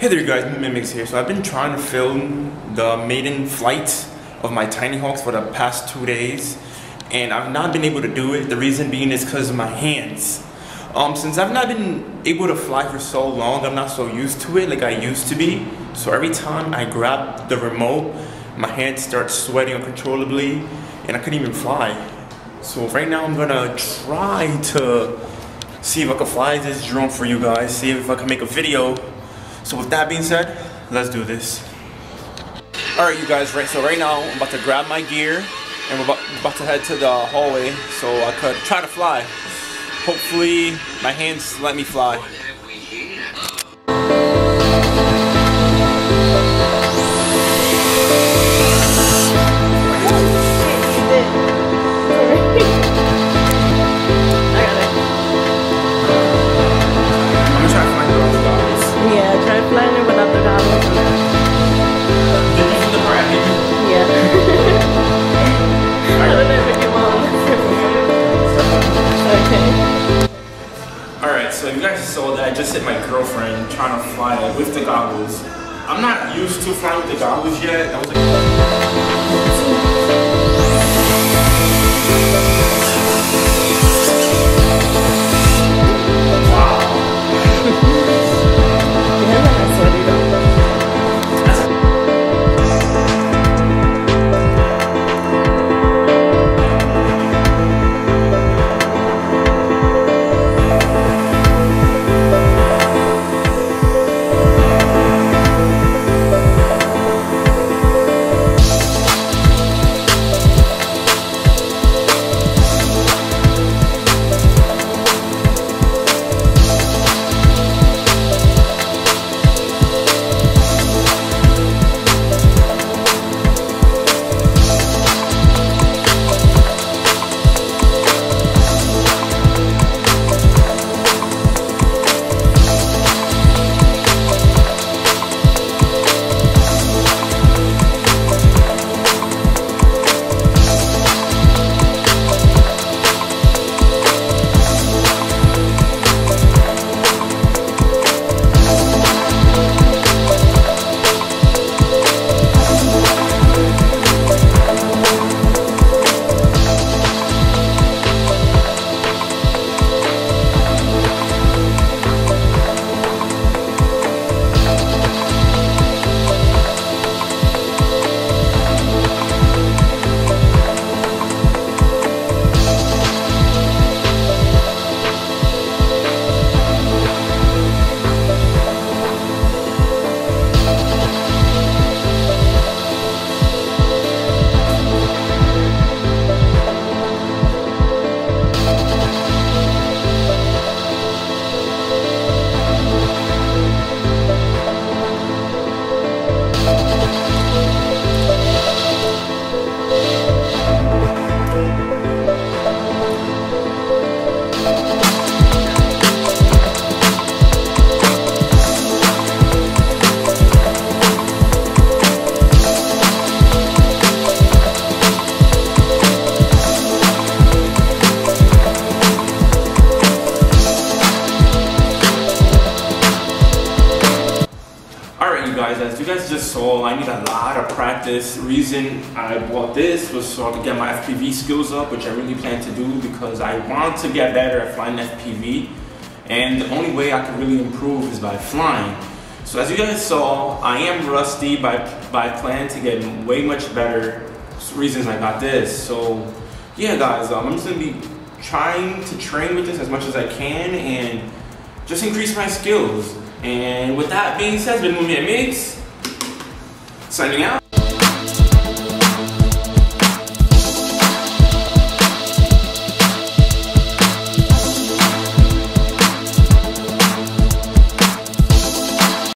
Hey there guys, Mimics here. So I've been trying to film the maiden flight of my Tiny Hawks for the past 2 days, and I've not been able to do it. The reason being is because of my hands. Since I've not been able to fly for so long, I'm not so used to it like I used to be. So every time I grab the remote, my hands start sweating uncontrollably, and I couldn't even fly. So right now I'm gonna try to see if I can fly this drone for you guys, see if I can make a video. So with that being said, let's do this. Alright you guys, so right now I'm about to grab my gear and we're about to head to the hallway so I could try to fly. Hopefully my hands let me fly. So you guys saw that I just hit my girlfriend trying to fly with the goggles. I'm not used to flying with the goggles yet. I was As you guys just saw, I need a lot of practice. The reason I bought this was so I could get my FPV skills up, which I really plan to do because I want to get better at flying FPV. And the only way I can really improve is by flying. So as you guys saw, I am rusty, but I plan to get way much better. That's the reason I got this. So yeah guys, I'm just going to be trying to train with this as much as I can and just increase my skills. And with that being said, it's been MOONMANMIGZ, signing out.